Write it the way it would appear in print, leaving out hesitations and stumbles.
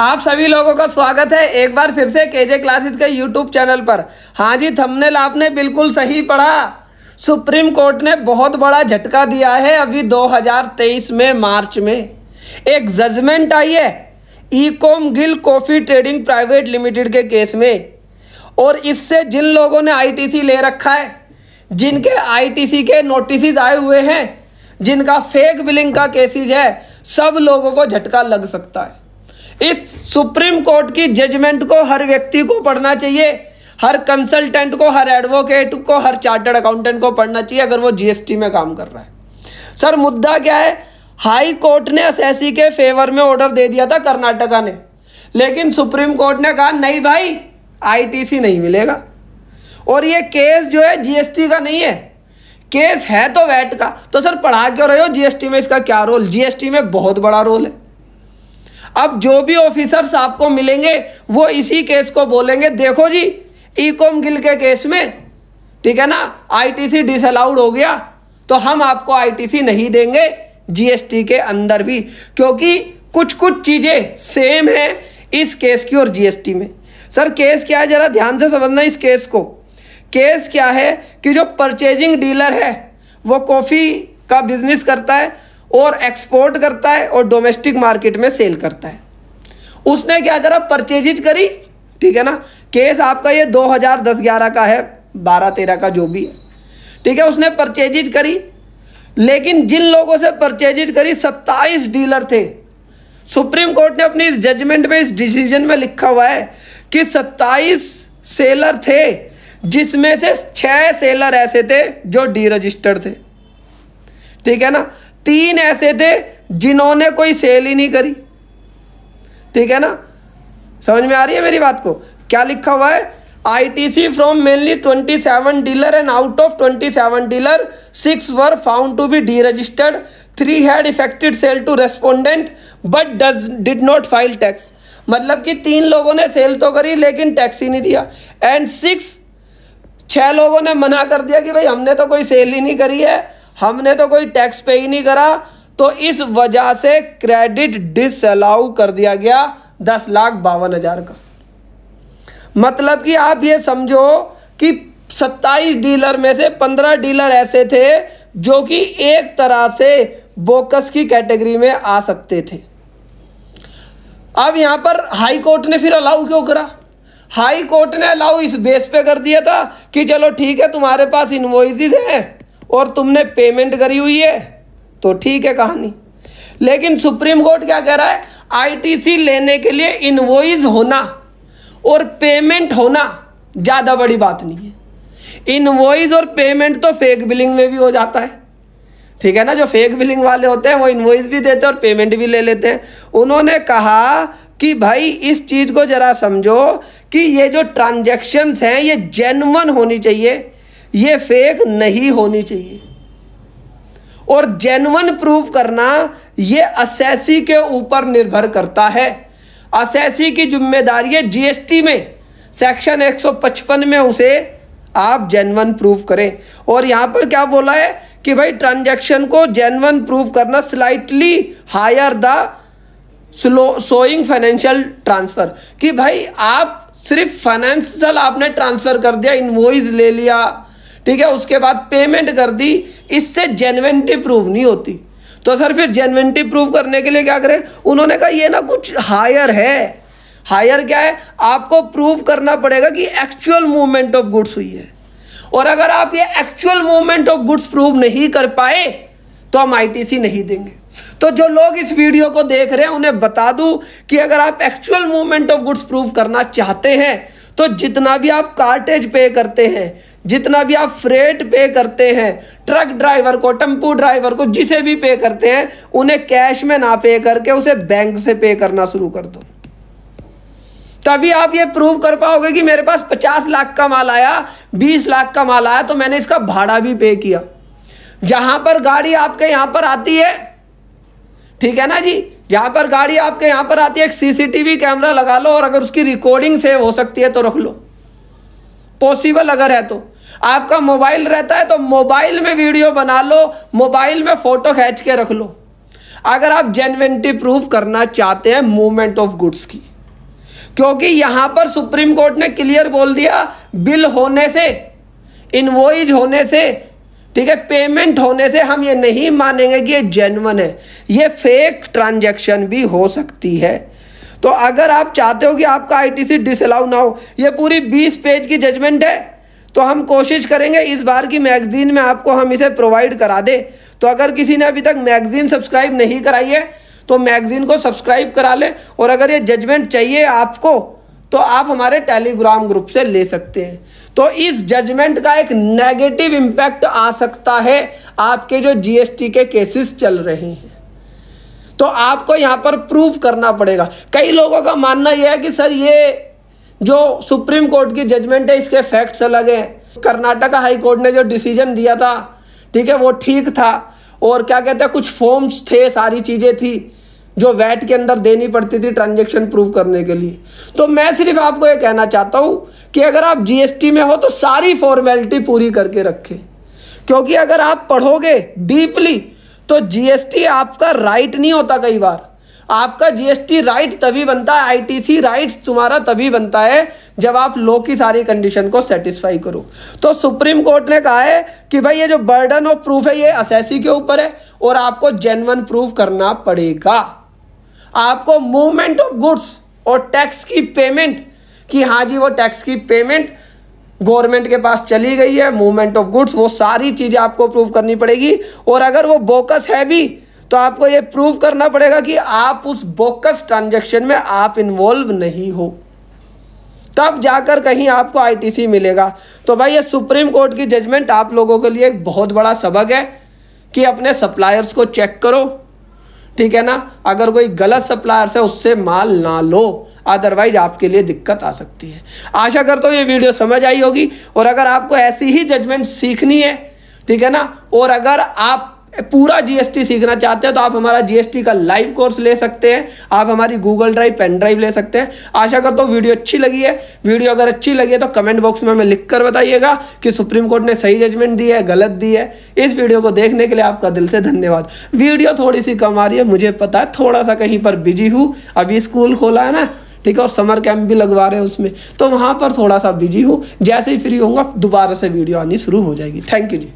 आप सभी लोगों का स्वागत है एक बार फिर से केजे क्लासेस के यूट्यूब चैनल पर। हाँ जी, थंबनेल आपने बिल्कुल सही पढ़ा। सुप्रीम कोर्ट ने बहुत बड़ा झटका दिया है। अभी 2023 में मार्च में एक जजमेंट आई है Ecom Gill coffee trading private limited के केस में, और इससे जिन लोगों ने आईटीसी ले रखा है, जिनके आईटीसी के नोटिस आए हुए हैं, जिनका फेक बिलिंग का केसेज है, सब लोगों को झटका लग सकता है। इस सुप्रीम कोर्ट की जजमेंट को हर व्यक्ति को पढ़ना चाहिए, हर कंसल्टेंट को, हर एडवोकेट को, हर चार्टर्ड अकाउंटेंट को पढ़ना चाहिए अगर वो जीएसटी में काम कर रहा है। सर मुद्दा क्या है? हाई कोर्ट ने एसएससी के फेवर में ऑर्डर दे दिया था कर्नाटका ने, लेकिन सुप्रीम कोर्ट ने कहा नहीं भाई, आईटीसी नहीं मिलेगा। और ये केस जो है जीएसटी का नहीं है, केस है तो वैट का। तो सर पढ़ा क्यों रहे हो? जीएसटी में इसका क्या रोल? जीएसटी में बहुत बड़ा रोल है। अब जो भी ऑफिसर्स आपको मिलेंगे वो इसी केस को बोलेंगे, देखो जी ईकॉम गिल के केस में, ठीक है ना, आईटीसी डिसअलाउड हो गया तो हम आपको आईटीसी नहीं देंगे जीएसटी के अंदर भी, क्योंकि कुछ कुछ चीज़ें सेम है इस केस की और जीएसटी में। सर केस क्या है, जरा ध्यान से समझना इस केस को। केस क्या है कि जो परचेजिंग डीलर है वो कॉफ़ी का बिजनेस करता है और एक्सपोर्ट करता है और डोमेस्टिक मार्केट में सेल करता है। उसने क्या करा? परचेजिज करी, ठीक है ना। केस आपका ये 2010-11 का है, 12-13 का जो भी है, ठीक है। उसने परचेजिज करी, लेकिन जिन लोगों से परचेजिज करी 27 डीलर थे। सुप्रीम कोर्ट ने अपनी इस जजमेंट में, इस डिसीजन में लिखा हुआ है कि 27 सेलर थे, जिसमें से 6 सेलर ऐसे थे जो डी रजिस्टर्ड थे, ठीक है ना। 3 ऐसे थे जिन्होंने कोई सेल ही नहीं करी, ठीक है ना। समझ में आ रही है मेरी बात को? क्या लिखा हुआ है? ITC from mainly 27 dealer and out of 27 dealer 6 were found to be deregistered, 3 had effected sale to respondent but did not file tax. मतलब कि 3 लोगों ने सेल तो करी लेकिन टैक्स ही नहीं दिया, एंड 6 लोगों ने मना कर दिया कि भाई हमने तो कोई सेल ही नहीं करी है, हमने तो कोई टैक्स पे ही नहीं करा, तो इस वजह से क्रेडिट डिसअलाउ कर दिया गया 10,52,000 का। मतलब कि आप ये समझो कि 27 डीलर में से 15 डीलर ऐसे थे जो कि एक तरह से बोकस की कैटेगरी में आ सकते थे। अब यहाँ पर हाई कोर्ट ने फिर अलाउ क्यों करा? हाई कोर्ट ने अलाउ इस बेस पे कर दिया था कि चलो ठीक है, तुम्हारे पास इनवॉइसेस हैं और तुमने पेमेंट करी हुई है तो ठीक है कहानी, लेकिन सुप्रीम कोर्ट क्या कह रहा है? आईटीसी लेने के लिए इनवॉइस होना और पेमेंट होना ज़्यादा बड़ी बात नहीं है। इनवॉइस और पेमेंट तो फेक बिलिंग में भी हो जाता है, ठीक है ना। जो फेक बिलिंग वाले होते हैं वो इनवॉइस भी देते हैं और पेमेंट भी ले लेते हैं। उन्होंने कहा कि भाई इस चीज़ को ज़रा समझो कि ये जो ट्रांजेक्शन्स हैं ये जेन्युइन होनी चाहिए, ये फेक नहीं होनी चाहिए, और जेन्युइन प्रूफ करना ये एसएससी के ऊपर निर्भर करता है। एसएससी की जिम्मेदारी है जीएसटी में सेक्शन 155 में उसे आप जेन्युइन प्रूफ करें। और यहाँ पर क्या बोला है कि भाई ट्रांजैक्शन को जेन्युइन प्रूफ करना slightly higher the showing financial transfer, कि भाई आप सिर्फ फाइनेंशियल आपने ट्रांसफ़र कर दिया, इनवॉइस ले लिया, ठीक है, उसके बाद पेमेंट कर दी, इससे जेन्युइनिटी प्रूव नहीं होती। तो सर फिर जेन्युइनिटी प्रूव करने के लिए क्या करें? उन्होंने कहा ये ना कुछ हायर है। हायर क्या है? आपको प्रूव करना पड़ेगा कि एक्चुअल मूवमेंट ऑफ गुड्स हुई है, और अगर आप ये actual movement of goods prove नहीं कर पाए तो हम आईटीसी नहीं देंगे। तो जो लोग इस वीडियो को देख रहे हैं उन्हें बता दूं कि अगर आप actual movement of goods prove करना चाहते हैं तो जितना भी आप कार्टेज पे करते हैं, जितना भी आप फ्रेट पे करते हैं, ट्रक ड्राइवर को, टेम्पू ड्राइवर को, जिसे भी पे करते हैं, उन्हें कैश में ना पे करके उसे बैंक से पे करना शुरू कर दो। तभी आप ये प्रूव कर पाओगे कि मेरे पास 50 लाख का माल आया, 20 लाख का माल आया, तो मैंने इसका भाड़ा भी पे किया। जहां पर गाड़ी आपके यहां पर आती है, ठीक है ना जी, जहाँ पर गाड़ी आपके यहाँ पर आती है, एक सीसीटीवी कैमरा लगा लो, और अगर उसकी रिकॉर्डिंग सेव हो सकती है तो रख लो, पॉसिबल अगर है तो। आपका मोबाइल रहता है तो मोबाइल में वीडियो बना लो, मोबाइल में फोटो खींच के रख लो। अगर आप जेन्युइनिटी प्रूफ करना चाहते हैं मूवमेंट ऑफ गुड्स की, क्योंकि यहां पर सुप्रीम कोर्ट ने क्लियर बोल दिया बिल होने से, इनवॉइस होने से, ठीक है, पेमेंट होने से हम ये नहीं मानेंगे कि ये जेन्युइन है, ये फेक ट्रांजैक्शन भी हो सकती है। तो अगर आप चाहते हो कि आपका आईटीसी डिसअलाउ ना हो, ये पूरी 20 पेज की जजमेंट है, तो हम कोशिश करेंगे इस बार की मैगजीन में आपको हम इसे प्रोवाइड करा दें। तो अगर किसी ने अभी तक मैगजीन सब्सक्राइब नहीं कराई है तो मैगजीन को सब्सक्राइब करा लें, और अगर ये जजमेंट चाहिए आपको तो आप हमारे टेलीग्राम ग्रुप से ले सकते हैं। तो इस जजमेंट का एक नेगेटिव इम्पैक्ट आ सकता है आपके जो जीएसटी के केसेस चल रहे हैं, तो आपको यहाँ पर प्रूफ करना पड़ेगा। कई लोगों का मानना यह है कि सर ये जो सुप्रीम कोर्ट की जजमेंट है इसके फैक्ट्स अलग हैं, कर्नाटका हाई कोर्ट ने जो डिसीजन दिया था, ठीक है, वो ठीक था, और क्या कहते हैं कुछ फॉर्म्स थे, सारी चीज़ें थी जो वैट के अंदर देनी पड़ती थी ट्रांजैक्शन प्रूव करने के लिए। तो मैं सिर्फ आपको ये कहना चाहता हूँ कि अगर आप जीएसटी में हो तो सारी फॉर्मेलिटी पूरी करके रखें, क्योंकि अगर आप पढ़ोगे डीपली तो जीएसटी आपका राइट नहीं होता। कई बार आपका जीएसटी राइट तभी बनता है, आईटीसी राइट्स तुम्हारा तभी बनता है जब आप लॉ की सारी कंडीशन को सेटिस्फाई करो। तो सुप्रीम कोर्ट ने कहा है कि भाई ये जो बर्डन ऑफ प्रूफ है ये असेसी के ऊपर है, और आपको जेन्युइन प्रूफ करना पड़ेगा। आपको मूवमेंट ऑफ गुड्स और टैक्स की पेमेंट कि हाँ जी वो टैक्स की पेमेंट गवर्नमेंट के पास चली गई है, मूवमेंट ऑफ गुड्स, वो सारी चीज़ें आपको प्रूव करनी पड़ेगी। और अगर वो बोकस है भी तो आपको ये प्रूव करना पड़ेगा कि आप उस बोकस ट्रांजैक्शन में आप इन्वॉल्व नहीं हो, तब जाकर कहीं आपको आईटीसी मिलेगा। तो भाई ये सुप्रीम कोर्ट की जजमेंट आप लोगों के लिए एक बहुत बड़ा सबक है कि अपने सप्लायर्स को चेक करो, ठीक है ना, अगर कोई गलत सप्लायर से उससे माल ना लो, अदरवाइज आपके लिए दिक्कत आ सकती है। आशा करता हूँ ये वीडियो समझ आई होगी, और अगर आपको ऐसी ही जजमेंट सीखनी है, ठीक है ना, और अगर आप पूरा जीएसटी सीखना चाहते हैं तो आप हमारा जीएसटी का लाइव कोर्स ले सकते हैं, आप हमारी गूगल ड्राइव, पेन ड्राइव ले सकते हैं। आशा करता हूँ वीडियो अच्छी लगी है। वीडियो अगर अच्छी लगी है तो कमेंट बॉक्स में हमें लिखकर बताइएगा कि सुप्रीम कोर्ट ने सही जजमेंट दी है, गलत दी है। इस वीडियो को देखने के लिए आपका दिल से धन्यवाद। वीडियो थोड़ी सी कम आ रही है, मुझे पता है, थोड़ा सा कहीं पर बिजी हूँ, अभी स्कूल खोला है ना, ठीक है, और समर कैंप भी लगवा रहे हैं उसमें, तो वहाँ पर थोड़ा सा बिजी हूँ। जैसे ही फ्री होऊंगा दोबारा से वीडियो आनी शुरू हो जाएगी। Thank you ji.